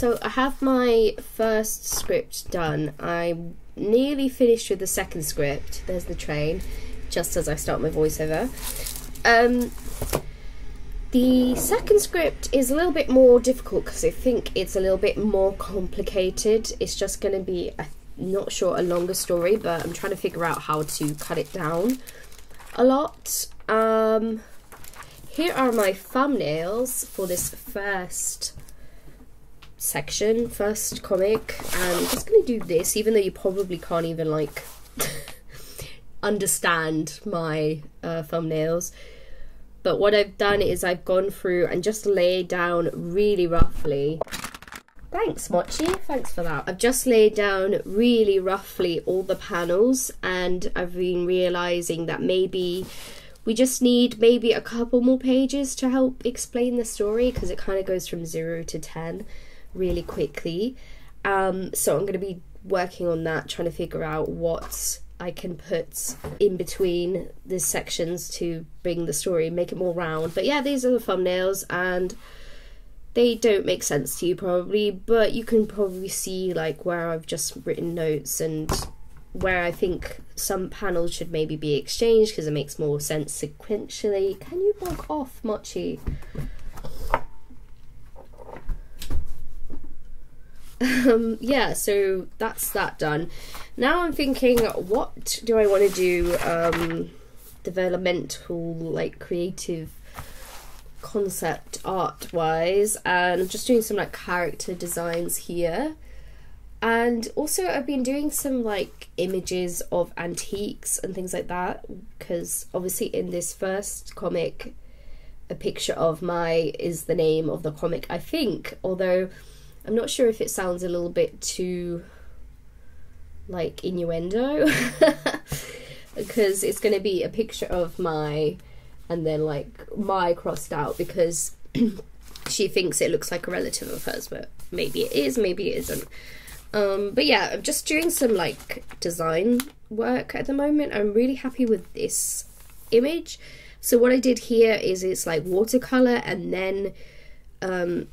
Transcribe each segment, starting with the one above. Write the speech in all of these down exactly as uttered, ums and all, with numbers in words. So I have my first script done. I'm nearly finished with the second script. There's the train, just as I start my voiceover. Um, the second script is a little bit more difficult because I think it's a little bit more complicated. It's just going to be, I'm not sure, a longer story, but I'm trying to figure out how to cut it down a lot. Um, here are my thumbnails for this first section, first comic. And I'm just going to do this, even though you probably can't even, like, understand my uh, thumbnails. But what I've done is I've gone through and just laid down really roughly. Thanks, Mochi. Thanks for that. I've just laid down really roughly all the panels, and I've been realizing that maybe we just need maybe a couple more pages to help explain the story, because it kind of goes from zero to ten really quickly. Um, so I'm going to be working on that, trying to figure out what I can put in between the sections to bring the story, make it more round. But yeah, these are the thumbnails, and they don't make sense to you probably, but you can probably see like where I've just written notes and where I think some panels should maybe be exchanged because it makes more sense sequentially. Can you bog off, Mochi? Um, yeah, so that's that done. Now I'm thinking, what do I want to do, um, developmental, like creative concept art wise, and I'm just doing some like character designs here. And also I've been doing some like images of antiques and things like that, because obviously in this first comic, a picture of Mai is the name of the comic, I think, although I'm not sure if it sounds a little bit too like innuendo because it's going to be a picture of Mai and then like Mai crossed out because she thinks it looks like a relative of hers, but maybe it is, maybe it isn't. Um, but yeah, I'm just doing some like design work at the moment. I'm really happy with this image. So what I did here is it's like watercolor and then um,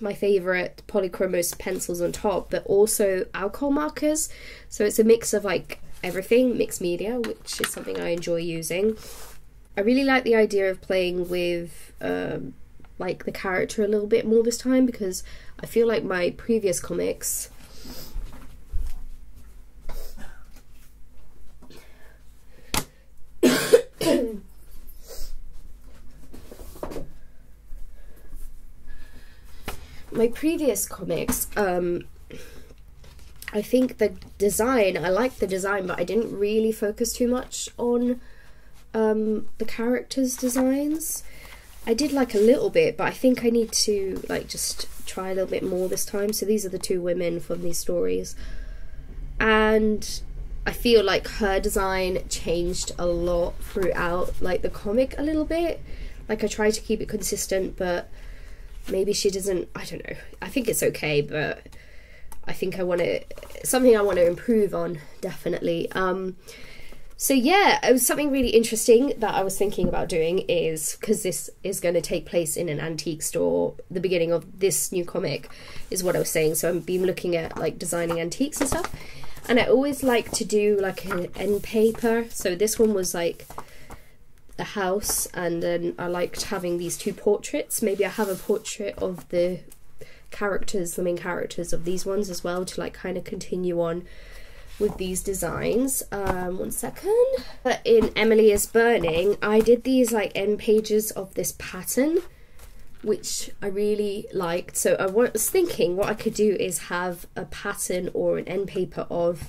my favourite polychromos pencils on top, but also alcohol markers. So it's a mix of like everything, mixed media, which is something I enjoy using. I really like the idea of playing with um, like the character a little bit more this time, because I feel like my previous comics my previous comics, um, I think the design, I liked the design, but I didn't really focus too much on um, the characters' designs. I did like a little bit, but I think I need to like just try a little bit more this time. So these are the two women from these stories, and I feel like her design changed a lot throughout like the comic a little bit. Like I try to keep it consistent, but maybe she doesn't, I don't know. I think it's okay, but I think I want to, something I want to improve on, definitely. Um, so yeah, it was something really interesting that I was thinking about doing is, because this is going to take place in an antique store, the beginning of this new comic is what I was saying. So I've been looking at like designing antiques and stuff. And I always like to do like an end paper. So this one was like a house, and then I liked having these two portraits. Maybe I have a portrait of the characters, the main characters of these ones as well, to like kind of continue on with these designs. Um, one second. But in Emily is Burning, I did these like end pages of this pattern, which I really liked. So I was thinking what I could do is have a pattern or an end paper of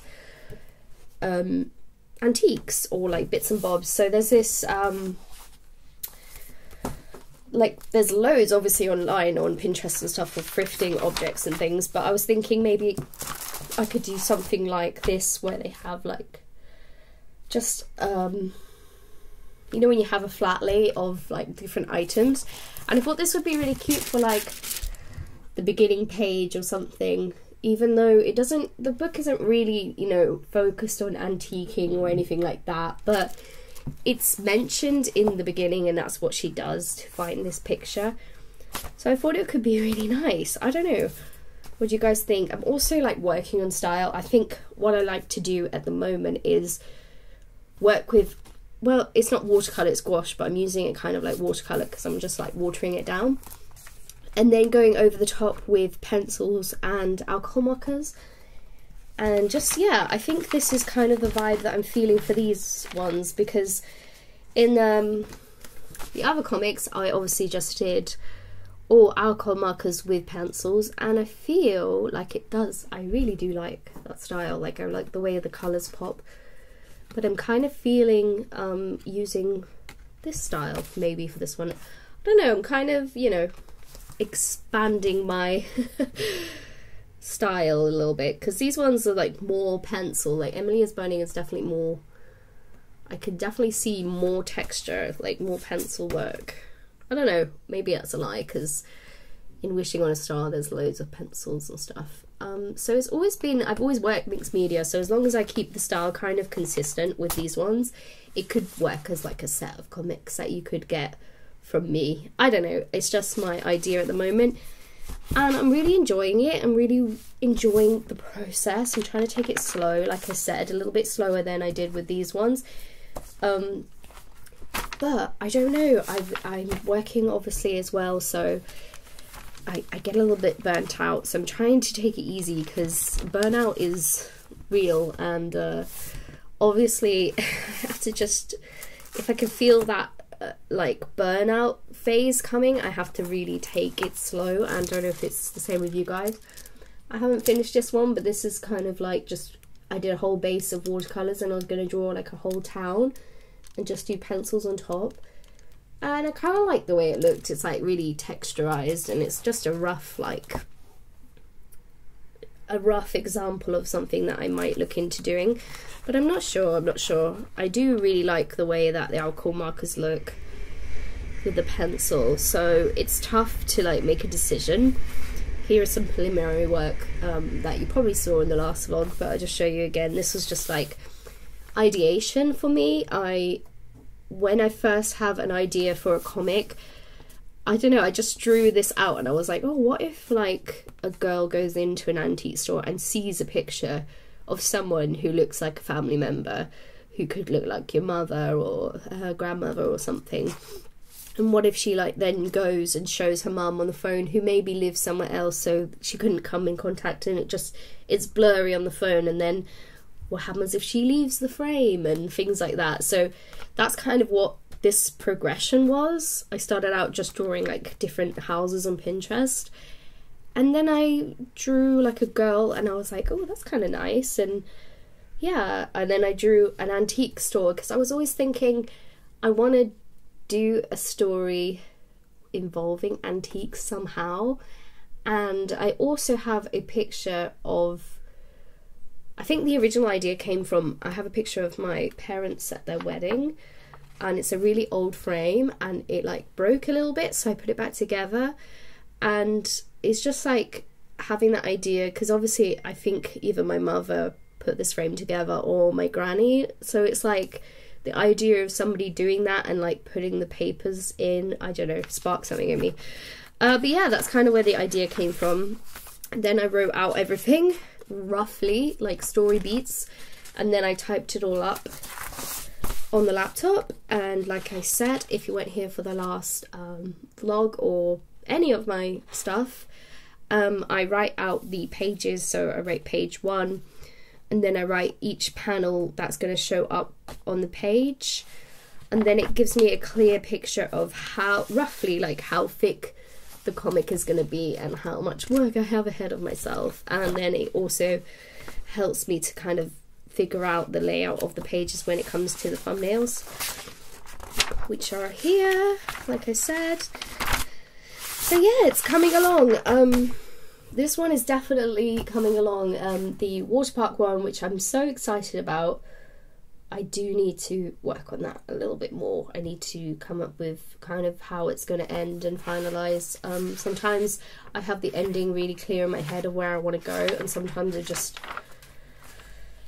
um, antiques or like bits and bobs. So there's this um like there's loads obviously online on Pinterest and stuff for thrifting objects and things, but I was thinking maybe I could do something like this where they have like just um you know when you have a flat lay of like different items, and I thought this would be really cute for like the beginning page or something. Even though it doesn't, the book isn't really, you know, focused on antiquing or anything like that, but it's mentioned in the beginning, and that's what she does to find this picture. So I thought it could be really nice. I don't know. What do you guys think? I'm also like working on style. I think what I like to do at the moment is work with, well, it's not watercolor, it's gouache, but I'm using it kind of like watercolor because I'm just like watering it down. And then going over the top with pencils and alcohol markers. And just, yeah, I think this is kind of the vibe that I'm feeling for these ones, because in um, the other comics, I obviously just did all alcohol markers with pencils, and I feel like it does. I really do like that style. Like, I like the way the colours pop. But I'm kind of feeling um, using this style, maybe, for this one. I don't know, I'm kind of, you know, expanding my style a little bit, because these ones are like more pencil. Like Emily is Burning is definitely more, I could definitely see more texture, like more pencil work. I don't know, maybe that's a lie, because in Wishing on a Star there's loads of pencils and stuff. Um, so it's always been, I've always worked mixed media, so as long as I keep the style kind of consistent with these ones, it could work as like a set of comics that you could get from me. I don't know, it's just my idea at the moment. And I'm really enjoying it. I'm really enjoying the process. I'm trying to take it slow, like I said, a little bit slower than I did with these ones. Um, but I don't know. I've, I'm working obviously as well, so I, I get a little bit burnt out. So I'm trying to take it easy because burnout is real. And uh, obviously I have to just, if I can feel that like burnout phase coming, I have to really take it slow. And I don't know if it's the same with you guys. I haven't finished this one, but this is kind of like just, I did a whole base of watercolors and I was going to draw like a whole town and just do pencils on top, and I kind of like the way it looked. It's like really texturized, and it's just a rough like a rough example of something that I might look into doing, but I'm not sure, I'm not sure. I do really like the way that the alcohol markers look with the pencil, so it's tough to like make a decision. Here is some preliminary work um, that you probably saw in the last vlog, but I'll just show you again. This was just like ideation for me. I, when I first have an idea for a comic, I don't know, I just drew this out and I was like, oh, what if like a girl goes into an antique store and sees a picture of someone who looks like a family member, who could look like your mother or her grandmother or something, and what if she like then goes and shows her mum on the phone, who maybe lives somewhere else, so she couldn't come in contact, and it just, it's blurry on the phone, and then what happens if she leaves the frame and things like that. So that's kind of what this progression was. I started out just drawing like different houses on Pinterest, and then I drew like a girl and I was like, oh, that's kind of nice. And yeah, and then I drew an antique store, because I was always thinking I want to do a story involving antiques somehow. And I also have a picture of, I think the original idea came from, I have a picture of my parents at their wedding, and it's a really old frame and it like broke a little bit, so I put it back together. And it's just like having that idea, because obviously I think either my mother put this frame together or my granny, so it's like the idea of somebody doing that and like putting the papers in, I don't know, sparked something in me. Uh, but yeah, that's kind of where the idea came from. And then I wrote out everything roughly, like story beats, and then I typed it all up on the laptop. And like I said, if you weren't here for the last um, vlog or any of my stuff, um, I write out the pages. So I write page one, and then I write each panel that's going to show up on the page, and then it gives me a clear picture of how roughly like how thick the comic is going to be and how much work I have ahead of myself. And then it also helps me to kind of figure out the layout of the pages when it comes to the thumbnails, which are here, like I said. So yeah, it's coming along. Um, this one is definitely coming along. Um, the water park one, which I'm so excited about, I do need to work on that a little bit more. I need to come up with kind of how it's going to end and finalise. Um, sometimes I have the ending really clear in my head of where I want to go, and sometimes I just...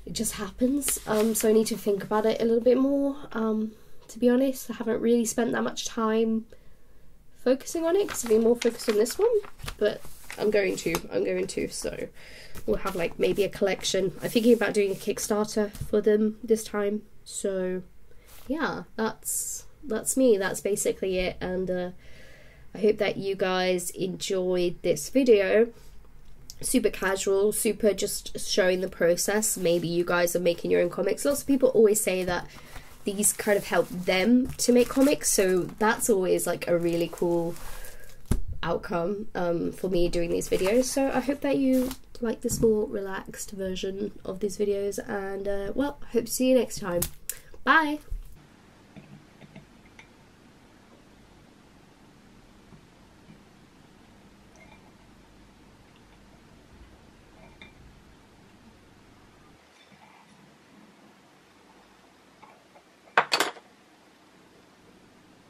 it just happens, um, so I need to think about it a little bit more. Um, to be honest, I haven't really spent that much time focusing on it because I've been more focused on this one, but I'm going to, I'm going to, so we'll have like maybe a collection. I'm thinking about doing a Kickstarter for them this time, so yeah, that's that's me, that's basically it, and uh, I hope that you guys enjoyed this video. Super casual, super just showing the process. Maybe you guys are making your own comics. Lots of people always say that these kind of help them to make comics, so that's always like a really cool outcome um, for me doing these videos. So I hope that you like this more relaxed version of these videos, and uh, well, hope to see you next time. Bye!